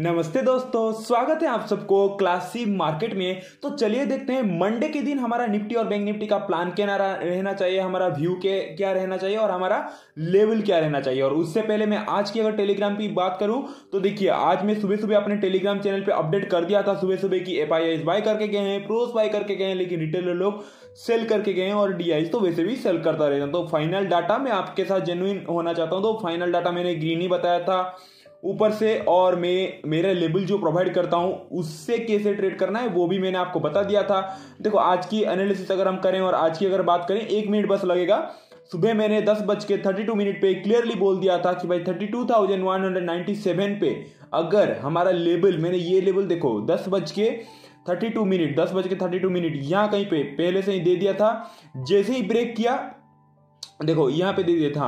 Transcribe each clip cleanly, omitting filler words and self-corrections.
नमस्ते दोस्तों, स्वागत है आप सबको क्लासी मार्केट में। तो चलिए देखते हैं मंडे के दिन हमारा निफ्टी और बैंक निफ्टी का प्लान क्या रहना चाहिए, हमारा व्यू क्या रहना चाहिए और हमारा लेवल क्या रहना चाहिए। और उससे पहले मैं आज की अगर टेलीग्राम की बात करूं तो देखिए, आज मैं सुबह सुबह अपने टेलीग्राम चैनल पे अपडेट कर दिया था सुबह सुबह की एफआईआई बाय करके गए हैं, प्रोस बाय करके गए हैं, लेकिन रिटेलर लोग सेल करके गए हैं और डीआई तो वैसे भी सेल करता रहता। तो फाइनल डाटा मैं आपके साथ जेन्युइन होना चाहता हूँ। तो फाइनल डाटा मैंने ग्रीन ही बताया था ऊपर से, और मैं मेरा लेवल जो प्रोवाइड करता हूं उससे कैसे ट्रेड करना है वो भी मैंने आपको बता दिया था। देखो, आज की एनालिसिस अगर हम करें और आज की अगर बात करें, एक मिनट बस लगेगा। सुबह मैंने 10:32 पे क्लियरली बोल दिया था कि भाई 32,197 पे अगर हमारा लेवल, मैंने ये लेवल देखो 10:32 यहाँ कहीं पे पहले से ही दे दिया था। जैसे ही ब्रेक किया, देखो यहाँ पे दे दिया था,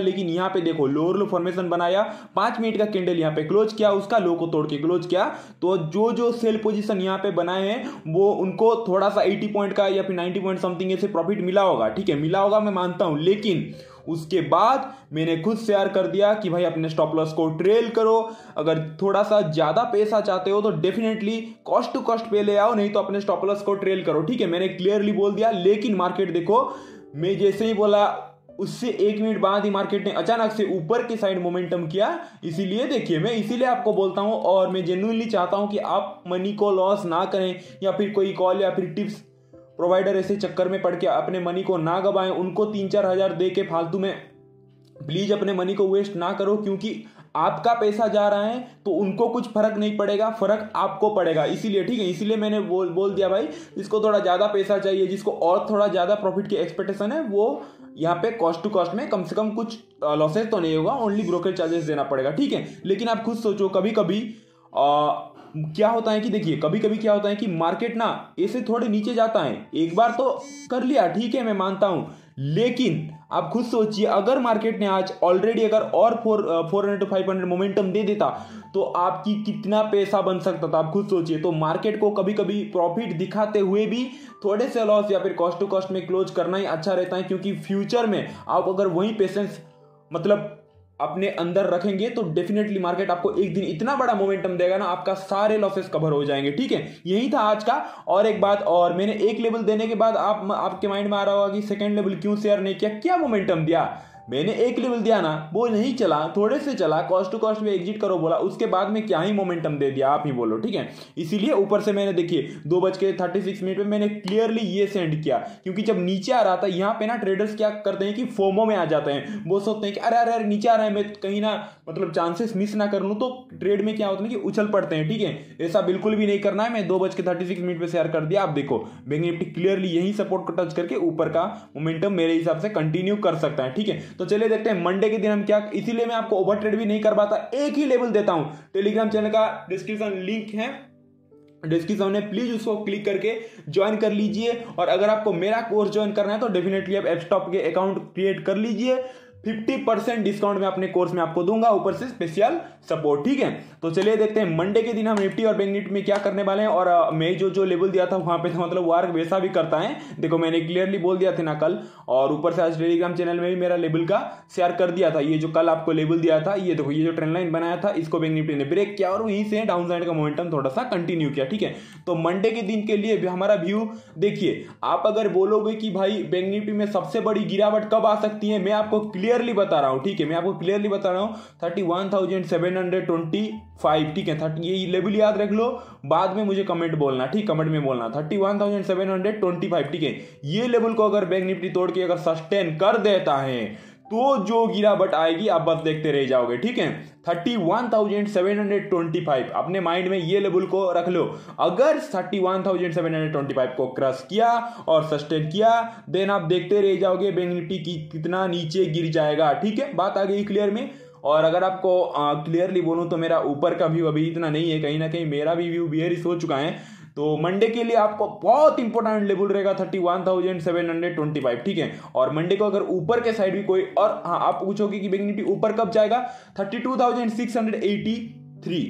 लेकिन यहाँ पे देखो लोअर लो फॉर्मेशन बनाया, 5 मिनट का कैंडल यहाँ पे क्लोज किया, उसका लो को तोड़ के क्लोज किया। तो जो सेल पोजीशन यहाँ पे बनाए हैं वो उनको थोड़ा सा 80 पॉइंट का या फिर 90 पॉइंट समथिंग ऐसे प्रॉफिट मिला होगा, ठीक है, मिला होगा मैं मानता हूँ। लेकिन उसके बाद मैंने खुद शेयर कर दिया कि भाई अपने स्टॉप लॉस को ट्रेल करो, अगर थोड़ा सा ज़्यादा पैसा चाहते हो तो डेफिनेटली कॉस्ट टू कॉस्ट पे ले आओ, नहीं तो अपने स्टॉप लॉस को ट्रेल करो, ठीक है, मैंने क्लियरली बोल दिया। लेकिन मार्केट देखो, मैं जैसे ही बोला उससे 1 मिनट बाद ही मार्केट ने अचानक से ऊपर की साइड मोमेंटम किया। इसीलिए देखिए, मैं इसीलिए आपको बोलता हूं और मैं जेन्युइनली चाहता हूं कि आप मनी को लॉस ना करें या फिर कोई कॉल या फिर टिप्स प्रोवाइडर ऐसे चक्कर में पड़ के अपने मनी को ना गवाएं, उनको 3-4 हज़ार दे के फालतू में प्लीज अपने मनी को वेस्ट ना करो, क्योंकि आपका पैसा जा रहा है तो उनको कुछ फर्क नहीं पड़ेगा, फर्क आपको पड़ेगा। इसीलिए, ठीक है, इसीलिए मैंने बोल दिया भाई जिसको थोड़ा ज़्यादा पैसा चाहिए, जिसको और थोड़ा ज़्यादा प्रॉफिट की एक्सपेक्टेशन है, वो यहाँ पे कॉस्ट टू कॉस्ट में कम से कम कुछ लॉसेज तो नहीं होगा, ओनली ब्रोकरेज चार्जेस देना पड़ेगा, ठीक है। लेकिन आप खुद सोचो, कभी कभी क्या होता है कि देखिए, कभी कभी क्या होता है कि मार्केट ना ऐसे थोड़े नीचे जाता है, एक बार तो कर लिया, ठीक है, मैं मानता हूँ। लेकिन आप खुद सोचिए, अगर मार्केट ने आज ऑलरेडी अगर और 400 to 500 मोमेंटम दे देता तो आपकी कितना पैसा बन सकता था, आप खुद सोचिए। तो मार्केट को कभी कभी प्रॉफिट दिखाते हुए भी थोड़े से लॉस या फिर कॉस्ट टू कॉस्ट में क्लोज करना ही अच्छा रहता है, क्योंकि फ्यूचर में आप अगर वही पेशेंस मतलब अपने अंदर रखेंगे तो डेफिनेटली मार्केट आपको एक दिन इतना बड़ा मोमेंटम देगा ना, आपका सारे लॉसेस कवर हो जाएंगे, ठीक है। यही था आज का। और एक बात और, मैंने एक लेवल देने के बाद आपके माइंड में आ रहा होगा कि सेकंड लेवल क्यों शेयर नहीं किया, क्या मोमेंटम दिया। मैंने एक लेवल दिया ना, वो नहीं चला, थोड़े से चला, कॉस्ट टू कॉस्ट में एग्जिट करो बोला, उसके बाद में क्या ही मोमेंटम दे दिया, आप ही बोलो, ठीक है। इसीलिए ऊपर से मैंने देखिए 2:36 पे मैंने क्लियरली ये सेंड किया, क्योंकि जब नीचे आ रहा था यहाँ पे ना, ट्रेडर्स क्या करते हैं कि फोमो में आ जाते हैं, वो सोचते हैं कि अरे अरे नीचे आ रहा है, मैं कहीं ना मतलब चांसेस मिस ना कर लूँ, तो ट्रेड में क्या होता है कि उछल पड़ते हैं, ठीक है। ऐसा बिल्कुल भी नहीं करना है। मैं 2:36 पे शेयर कर दिया। आप देखो बैंक निफ्टी क्लियरली यही सपोर्ट को टच करके ऊपर का मोमेंटम मेरे हिसाब से कंटिन्यू कर सकता है, ठीक है। तो चलिए देखते हैं मंडे के दिन हम क्या, इसीलिए मैं आपको ओवर ट्रेड भी नहीं करवाता, एक ही लेवल देता हूं। टेलीग्राम चैनल का डिस्क्रिप्शन लिंक है, डिस्क्रिप्शन में प्लीज उसको क्लिक करके ज्वाइन कर लीजिए। और अगर आपको मेरा कोर्स ज्वाइन करना है तो डेफिनेटली आप एप्स्टॉक्स के अकाउंट क्रिएट कर लीजिए, 50% डिस्काउंट में अपने कोर्स में आपको दूंगा, ऊपर से स्पेशल सपोर्ट, ठीक है। तो चलिए देखते हैं मंडे के दिन हम निफ्टी और बैंक निफ्टी में क्या करने वाले हैं। और मैं जो लेवल दिया था वहां पे मतलब वर्क वैसा भी करता है। देखो मैंने क्लियरली बोल दिया था ना कल, और ऊपर से आज टेलीग्राम चैनल में भी मेरा लेवल का शेयर कर दिया था। ये जो कल आपको लेवल दिया था, ये देखो ये जो ट्रेंड लाइन बनाया था इसको बैंक निफ्टी ने ब्रेक किया और वहीं से डाउन साइड का मोमेंटम थोड़ा सा कंटिन्यू किया, ठीक है। तो मंडे के दिन के लिए हमारा व्यू देखिए, आप अगर बोलोगे कि भाई बैंक निफ्टी में सबसे बड़ी गिरावट कब आ सकती है, मैं आपको क्लियरली बता रहा हूं, ठीक है, मैं आपको क्लियरली बता रहा हूं 31,725, ठीक है, ये लेवल याद रख लो, बाद में मुझे कमेंट बोलना, ठीक, कमेंट में बोलना 31,725, ठीक है। ये लेवल को अगर बैंक निफ्टी तोड़ के अगर सस्टेन कर देता है तो जो गिरावट आएगी आप बस देखते रह जाओगे, ठीक है। 31,725 अपने माइंड में ये लेवल को रख लो। अगर 31,725 को क्रॉस किया और सस्टेन किया, देन आप देखते रह जाओगे बैंक निफ्टी की कितना नीचे गिर जाएगा, ठीक है, बात आ गई क्लियर में। और अगर आपको क्लियरली बोलूं तो मेरा ऊपर का व्यू अभी इतना नहीं है, कहीं ना कहीं मेरा भी व्यू बेयरिश हो चुका है। तो मंडे के लिए आपको बहुत इंपॉर्टेंट लेवल रहेगा 31,725, ठीक है। और मंडे को अगर ऊपर के साइड भी कोई, और हाँ, आप पूछोगे कि बैंक निफ्टी ऊपर कब जाएगा, 32,683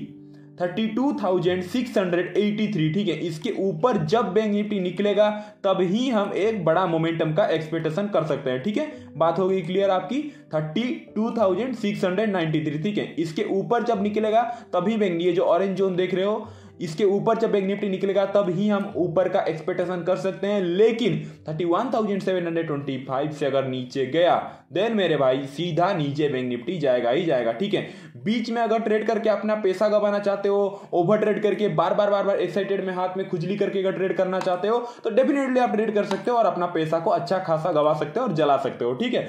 32,683, ठीक है। इसके ऊपर जब बैंक निफ्टी निकलेगा तब ही हम एक बड़ा मोमेंटम का एक्सपेक्टेशन कर सकते हैं, ठीक है। बात होगी क्लियर आपकी 32,693, ठीक है। इसके ऊपर जब निकलेगा तभी बैंक, ये जो ऑरेंज जोन देख रहे हो, इसके ऊपर जब बैंक निफ्टी निकलेगा तब ही हम ऊपर का एक्सपेक्टेशन कर सकते हैं। लेकिन 31,725 से अगर नीचे गया देन मेरे भाई सीधा नीचे बैंक निफ्टी जाएगा ही जाएगा, ठीक है। बीच में अगर ट्रेड करके अपना पैसा गंवाना चाहते हो, ओवर ट्रेड करके बार बार एक्साइटेड में हाथ में खुजली करके अगर ट्रेड करना चाहते हो तो डेफिनेटली आप ट्रेड कर सकते हो और अपना पैसा को अच्छा खासा गंवा सकते हो और जला सकते हो, ठीक है।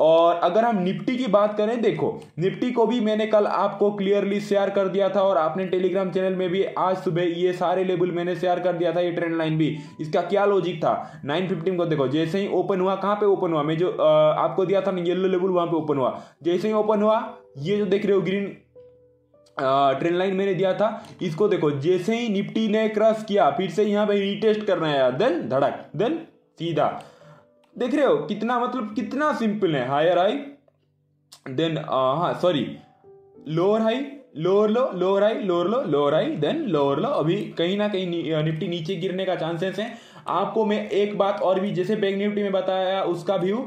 और अगर हम निफ्टी की बात करें, देखो निफ्टी को भी मैंने कल आपको क्लियरली शेयर कर दिया था और आपने टेलीग्राम चैनल में भी आज सुबह ये सारे लेवल मैंने शेयर कर दिया था, ये ट्रेंड लाइन भी। इसका क्या लॉजिक था, 915 को देखो जैसे ही ओपन हुआ, कहां पे ओपन हुआ, मैं जो आपको दिया था ना येलो लेवल, वहां पे ओपन हुआ। जैसे ही ओपन हुआ, ये जो देख रहे हो ग्रीन ट्रेंड लाइन मैंने दिया था, इसको देखो जैसे ही निफ्टी ने क्रॉस किया फिर से यहाँ पे रिटेस्ट करना है, देन धड़क, देन सीधा देख रहे हो कितना, मतलब कितना सिंपल है। Higher high then lower high, lower low, lower high, lower low, lower high, then lower low. अभी कहीं ना कहीं निफ्टी नीचे गिरने का चांसेस है। आपको मैं एक बात और भी, जैसे बैंक निफ्टी में बताया उसका व्यू,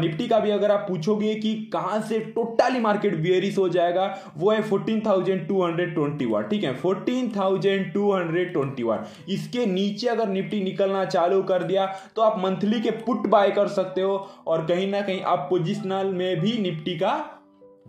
निफ्टी का भी अगर आप पूछोगे कि कहां से टोटली मार्केट बेयरिश हो जाएगा, वो है 14,221, ठीक है। 14,221 इसके नीचे अगर निफ्टी निकलना चालू कर दिया तो आप मंथली के पुट बाय कर सकते हो और कहीं ना कहीं आप पोजिशनल में भी निफ्टी का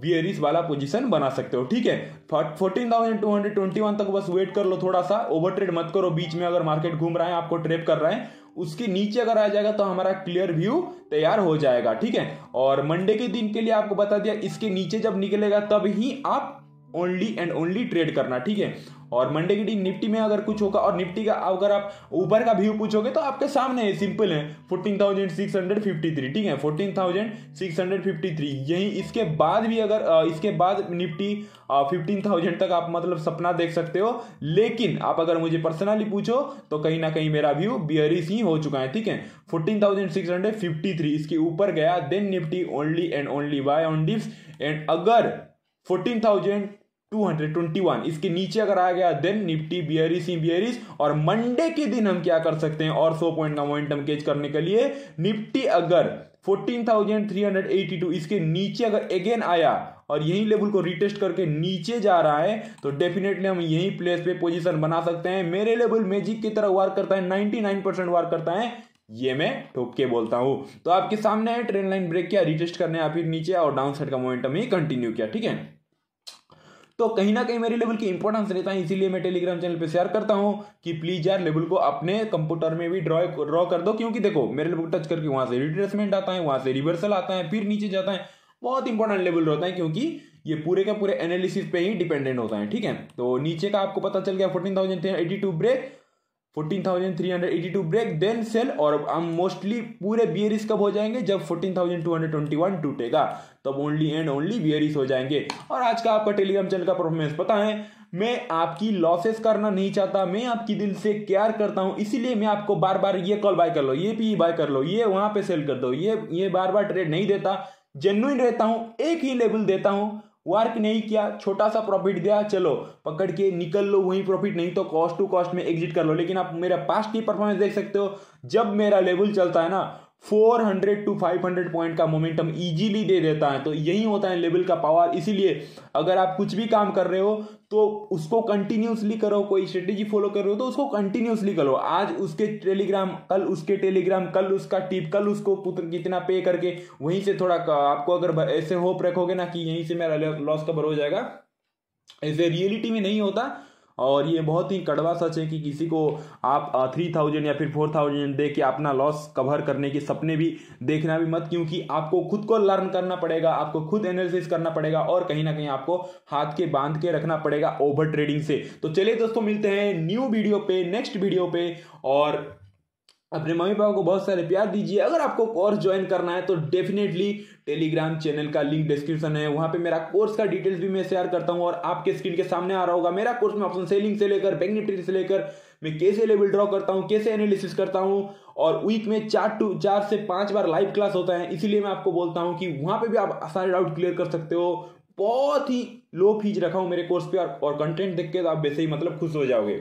बियरिश वाला पोजीशन बना सकते हो, ठीक है। 14,221 तक बस वेट कर लो, थोड़ा सा ओवर ट्रेड मत करो। बीच में अगर मार्केट घूम रहा है, आपको ट्रैप कर रहा है, उसके नीचे अगर आ जाएगा तो हमारा क्लियर व्यू तैयार हो जाएगा, ठीक है। और मंडे के दिन के लिए आपको बता दिया, इसके नीचे जब निकलेगा तब ही आप ओनली एंड ओनली ट्रेड करना, ठीक है। और मंडे के दिन निफ्टी में अगर कुछ होगा, और निफ्टी का अगर आप ऊपर का व्यू पूछोगे तो आपके सामने है, सिंपल है 14,653, ठीक है। 14,653 यही। इसके बाद भी अगर इसके बाद निफ्टी 15,000 तक आप मतलब सपना देख सकते हो, लेकिन आप अगर मुझे पर्सनली पूछो तो कहीं ना कहीं मेरा व्यू बियरिश ही हो चुका है, ठीक है। 14,653 इसके ऊपर गया then Nifty only and only buy on dips, and अगर 14,221 इसके नीचे अगर आ गया देन निफ्टी बियरिश ही बियरिश। और मंडे के दिन हम क्या कर सकते हैं, और 100 पॉइंट का मोमेंटम कैच करने के लिए निफ्टी अगर 14,382 इसके नीचे अगर अगेन आया और यही लेवल को रिटेस्ट करके नीचे जा रहा है तो डेफिनेटली हम यही प्लेस पे पोजीशन बना सकते हैं। मेरे लेवल मैजिक की तरह वार करता है, 99% वार करता है, ये मैं ठोक के बोलता हूं। तो आपके सामने है ट्रेंड लाइन ब्रेक किया, रिटेस्ट करने या फिर नीचे, और डाउन साइड का मोमेंटम ही कंटिन्यू किया, ठीक है। तो कहीं ना कहीं मेरे लेवल की इंपॉर्टेंस रहता है, इसीलिए मैं टेलीग्राम चैनल पे शेयर करता हूँ कि प्लीज यार लेवल को अपने कंप्यूटर में भी ड्रॉ कर दो, क्योंकि देखो मेरे लेवल को टच करके वहां से रिट्रेसमेंट आता है, वहां से रिवर्सल आता है, फिर नीचे जाता है, बहुत इंपॉर्टेंट लेवल रहता है, क्योंकि ये पूरे का पूरे एनालिसिस पे ही डिपेंडेंट होता है, ठीक है। तो नीचे का आपको पता चल गया 14,382 ब्रेक, 14,382 ब्रेक देन सेल, और हम मोस्टली पूरे बियरिश कब हो जाएंगे, जब 14,221 टूटेगा तब ओनली एंड ओनली बियरिश हो जाएंगे। और आज का आपका टेलीग्राम चैनल का परफॉर्मेंस पता है, मैं आपकी लॉसेस करना नहीं चाहता, मैं आपकी दिल से केयर करता हूं, इसीलिए मैं आपको बार बार ये कॉल बाय कर लो, ये पी बाय कर लो, ये वहां पे सेल कर दो, ये बार बार ट्रेड नहीं देता, जेन्युइन रहता हूं, एक ही लेवल देता हूं, वर्क नहीं किया, छोटा सा प्रॉफिट दिया, चलो पकड़ के निकल लो वही प्रॉफिट, नहीं तो कॉस्ट टू कॉस्ट में एग्जिट कर लो। लेकिन आप मेरा पास्ट की परफॉर्मेंस देख सकते हो, जब मेरा लेवल चलता है ना 400 टू 500 पॉइंट का मोमेंटम इजीली दे देता है, तो यही होता है लेवल का पावर। इसीलिए अगर आप कुछ भी काम कर रहे हो तो उसको कंटिन्यूसली करो, कोई स्ट्रेटेजी फॉलो कर रहे हो तो उसको कंटिन्यूसली करो। आज उसके टेलीग्राम, कल उसके टेलीग्राम, कल उसका टिप, कल उसको कितना पे करके वहीं से थोड़ा आपको अगर ऐसे होप रखोगे ना कि यहीं से मेरा लॉस कवर हो जाएगा, ऐसे रियलिटी में नहीं होता। और ये बहुत ही कड़वा सच है कि किसी को आप 3,000 या फिर 4,000 दे के अपना लॉस कवर करने के सपने भी देखना भी मत, क्योंकि आपको खुद को लर्न करना पड़ेगा, आपको खुद एनालिसिस करना पड़ेगा, और कहीं ना कहीं आपको हाथ के बांध के रखना पड़ेगा ओवर ट्रेडिंग से। तो चलिए दोस्तों, मिलते हैं न्यू वीडियो पे, नेक्स्ट वीडियो पे, और अपने मम्मी पापा को बहुत सारे प्यार दीजिए। अगर आपको कोर्स ज्वाइन करना है तो डेफिनेटली टेलीग्राम चैनल का लिंक डिस्क्रिप्शन है, वहां पे मेरा कोर्स का डिटेल्स भी मैं शेयर करता हूं, और आपके स्क्रीन के सामने आ रहा होगा मेरा कोर्स में ऑप्शन सेलिंग से लेकर बैंक निफ्टी से लेकर मैं कैसे लेवल ड्रॉ करता हूं, कैसे एनालिसिस करता हूं, और वीक में 4 से 5 बार लाइव क्लास होता है। इसीलिए मैं आपको बोलता हूँ कि वहां पर भी आप सारे डाउट क्लियर कर सकते हो, बहुत ही लो फीस रखा हूँ मेरे कोर्स पे, और कंटेंट देख के तो आप वैसे ही मतलब खुश हो जाओगे।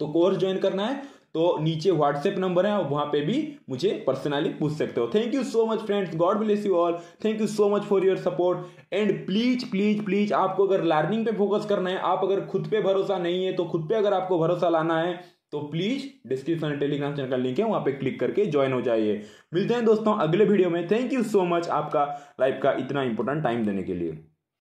तो कोर्स ज्वाइन करना है तो नीचे व्हाट्सएप नंबर है, और वहाँ पे भी मुझे पर्सनली पूछ सकते हो। Thank you so much friends, God bless you all, thank you so much for your support. And please please please आपको अगर लर्निंग पे फोकस करना है, आप अगर खुद पे भरोसा नहीं है तो खुद पे अगर आपको भरोसा लाना है तो प्लीज डिस्क्रिप्शन टेलीग्राम चैनल का लिंक है, वहाँ पे क्लिक करके ज्वाइन हो जाइए। मिलते हैं दोस्तों अगले वीडियो में। थैंक यू सो मच आपका लाइफ का इतना इंपॉर्टेंट टाइम देने के लिए।